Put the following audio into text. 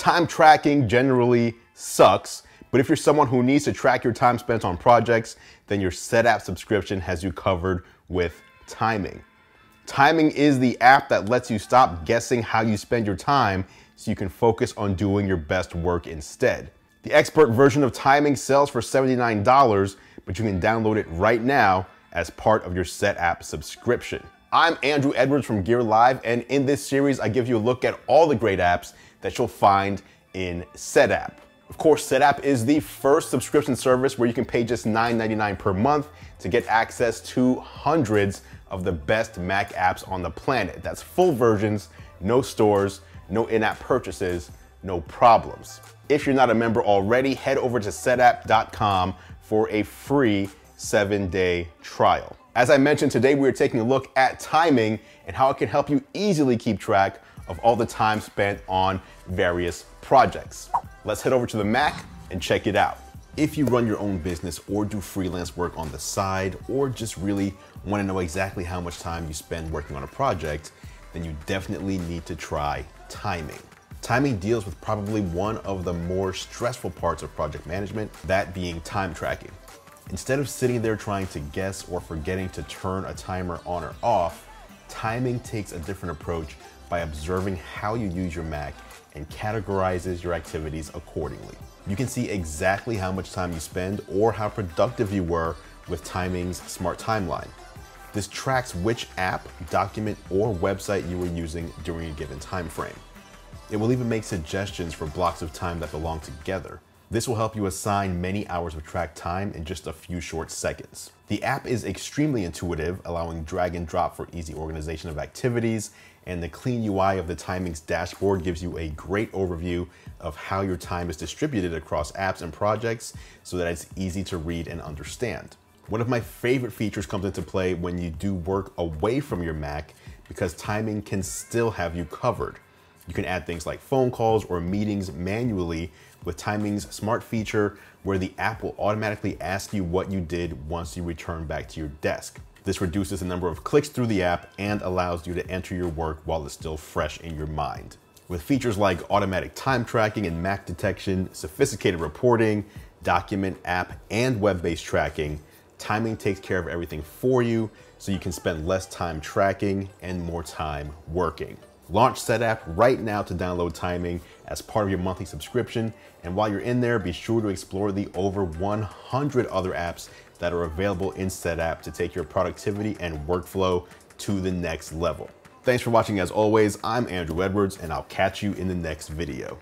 Time tracking generally sucks, but if you're someone who needs to track your time spent on projects, then your Setapp subscription has you covered with Timing. Timing is the app that lets you stop guessing how you spend your time so you can focus on doing your best work instead. The expert version of Timing sells for $79, but you can download it right now as part of your Setapp subscription. I'm Andrew Edwards from Gear Live, and in this series, I give you a look at all the great apps that you'll find in Setapp. Of course, Setapp is the first subscription service where you can pay just $9.99 per month to get access to hundreds of the best Mac apps on the planet. That's full versions, no stores, no in-app purchases, no problems. If you're not a member already, head over to setapp.com for a free 7-day trial. As I mentioned, today we are taking a look at Timing and how it can help you easily keep track of all the time spent on various projects. Let's head over to the Mac and check it out. If you run your own business or do freelance work on the side, or just really want to know exactly how much time you spend working on a project, then you definitely need to try Timing. Timing deals with probably one of the more stressful parts of project management, that being time tracking. Instead of sitting there trying to guess or forgetting to turn a timer on or off, Timing takes a different approach by observing how you use your Mac and categorizes your activities accordingly. You can see exactly how much time you spend or how productive you were with Timing's Smart Timeline. This tracks which app, document, or website you were using during a given time frame. It will even make suggestions for blocks of time that belong together. This will help you assign many hours of tracked time in just a few short seconds. The app is extremely intuitive, allowing drag and drop for easy organization of activities, and the clean UI of the Timing's dashboard gives you a great overview of how your time is distributed across apps and projects so that it's easy to read and understand. One of my favorite features comes into play when you do work away from your Mac, because Timing can still have you covered. You can add things like phone calls or meetings manually with Timing's smart feature, where the app will automatically ask you what you did once you return back to your desk. This reduces the number of clicks through the app and allows you to enter your work while it's still fresh in your mind. With features like automatic time tracking and Mac detection, sophisticated reporting, document, app, and web-based tracking, Timing takes care of everything for you so you can spend less time tracking and more time working. Launch Setapp right now to download Timing as part of your monthly subscription. And while you're in there, be sure to explore the over 100 other apps that are available in Setapp to take your productivity and workflow to the next level. Thanks for watching as always. I'm Andrew Edwards, and I'll catch you in the next video.